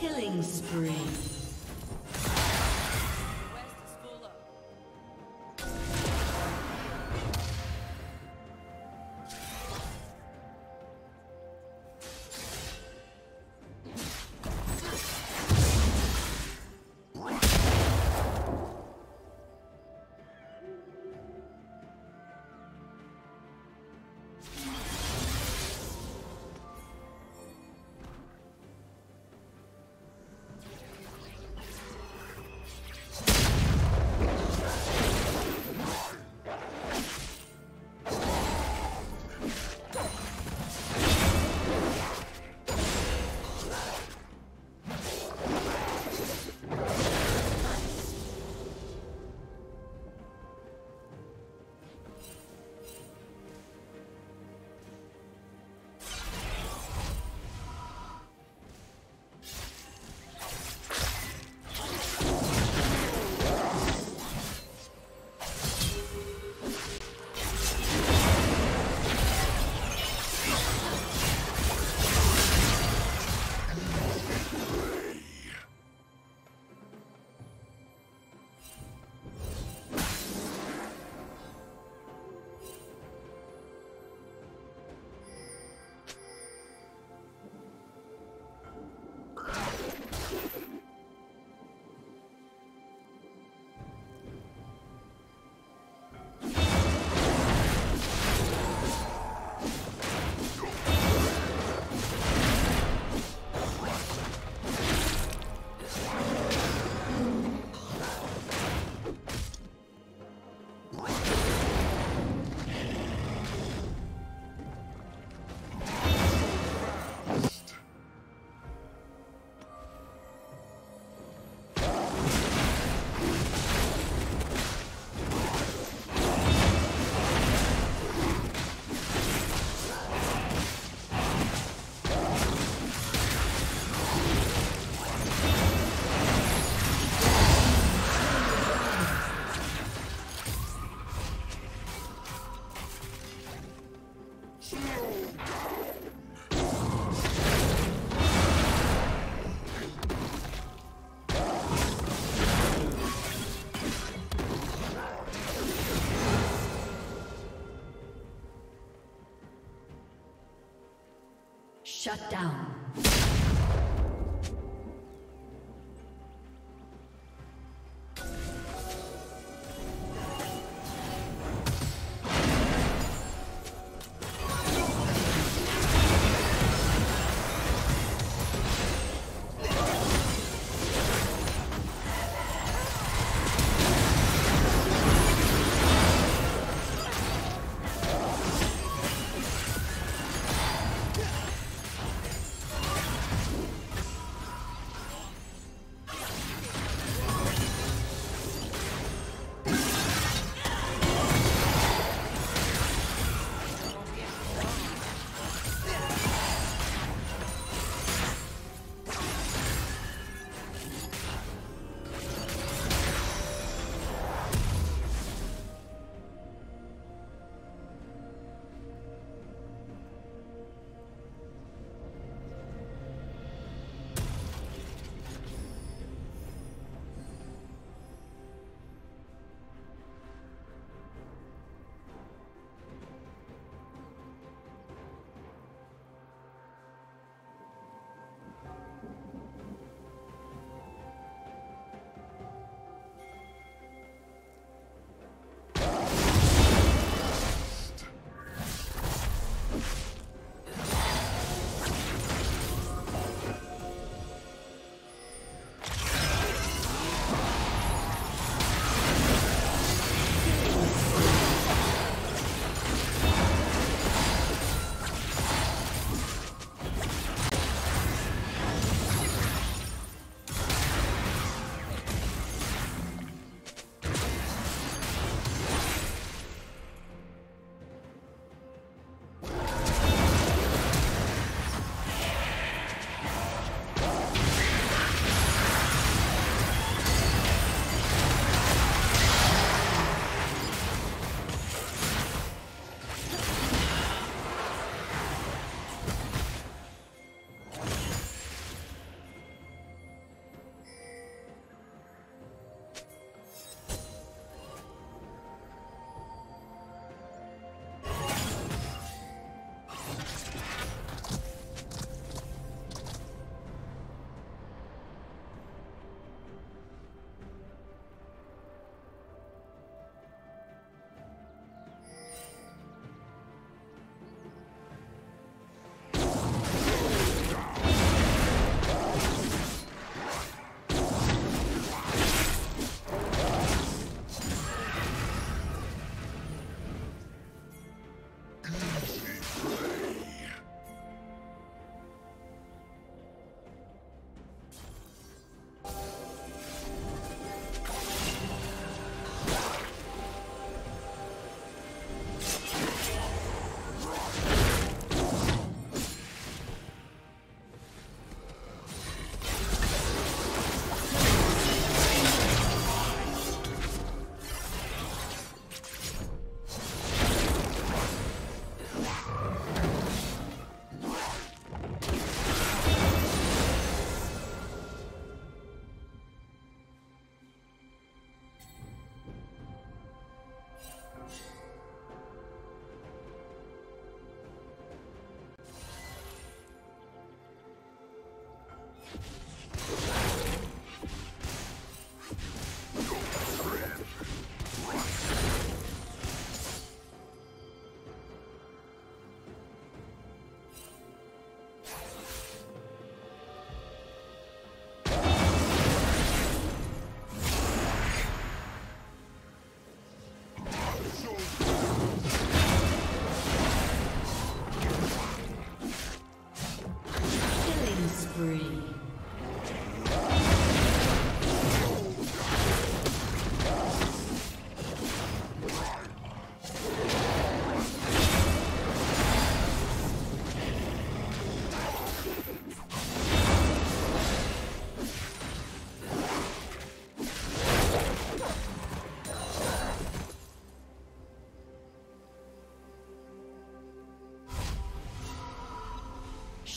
Killing spree. Shut down.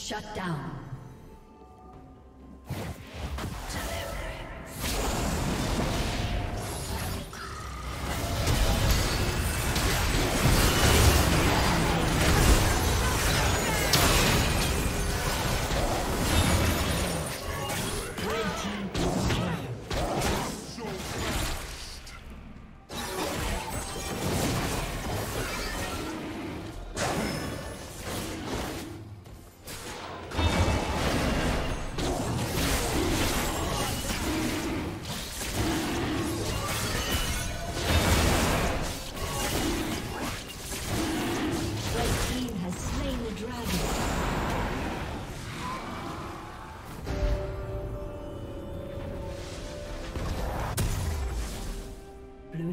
Shut down. Blue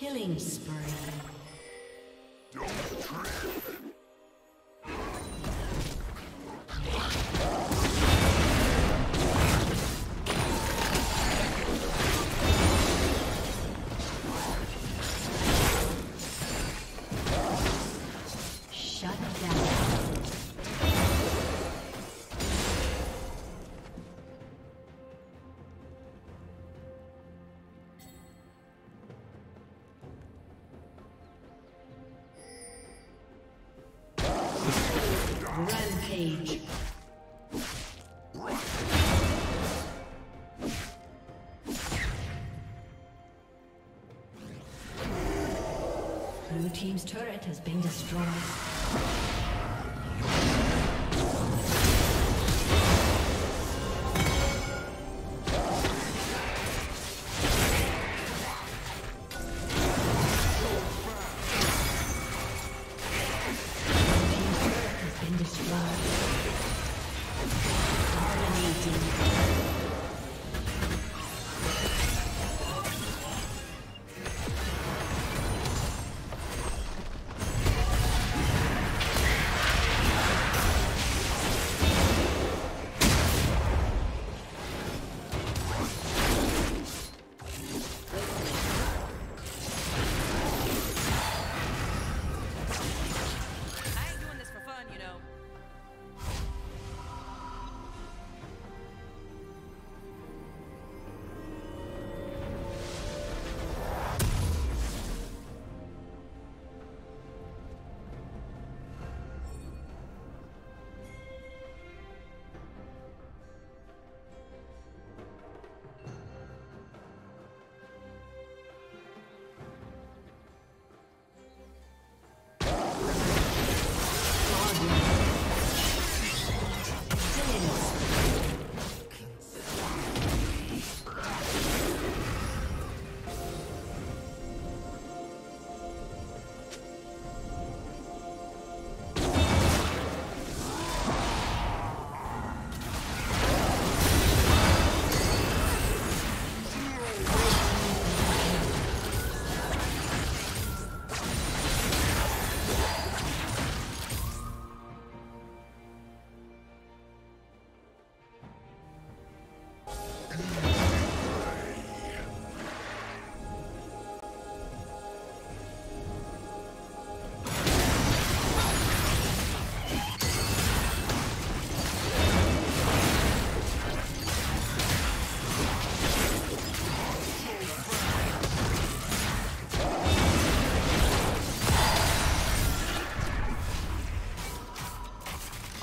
Killing spree. Don't trip. Rampage. Blue team's turret has been destroyed.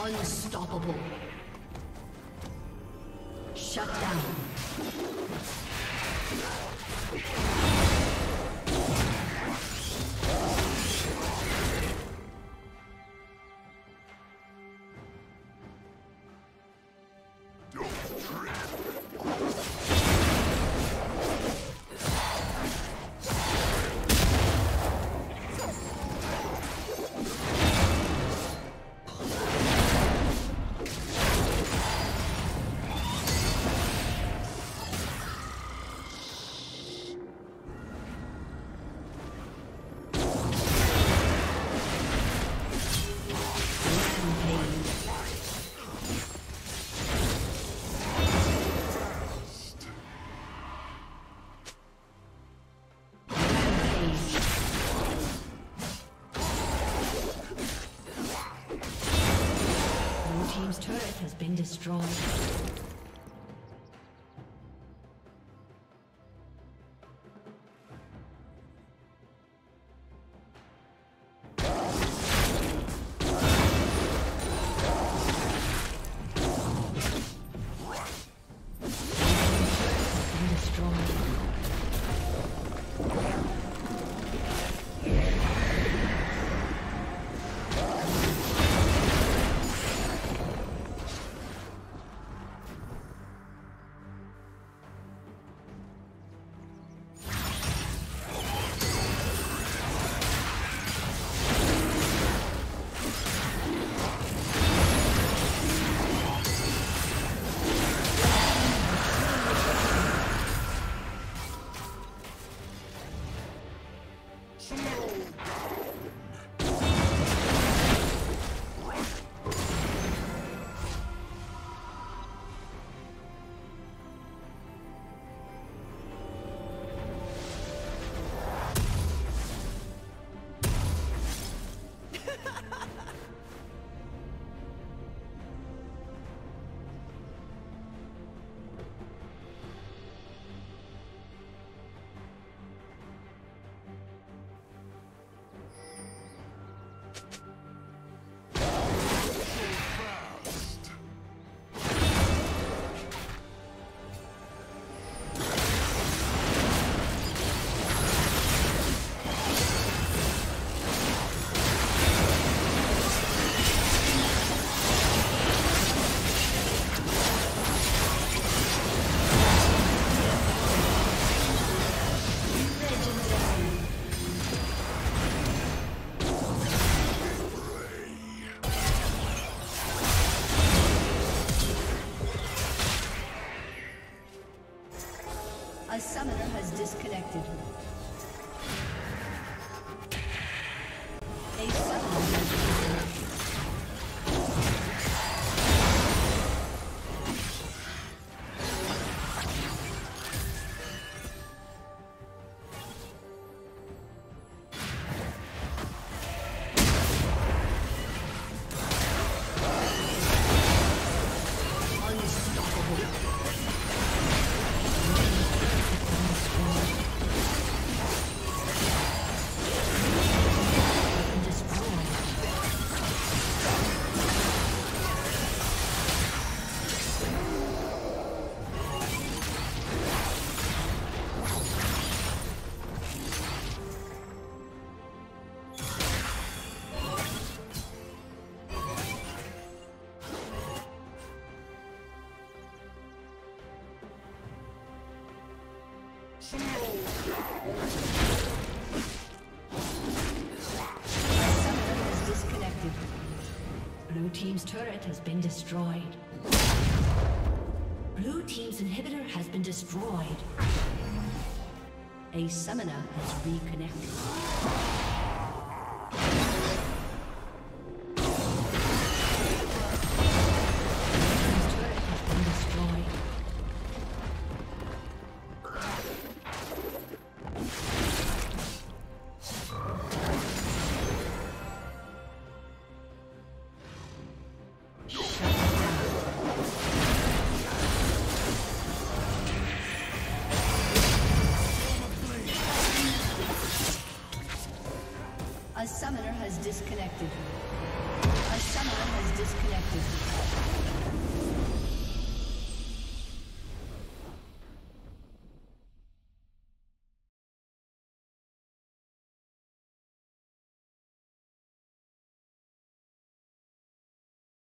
Unstoppable. Shut down. destroyed. A summoner has disconnected. A summoner has disconnected. Blue team's turret has been destroyed. Blue team's inhibitor has been destroyed. A summoner has reconnected. A summoner has disconnected. A summoner has disconnected.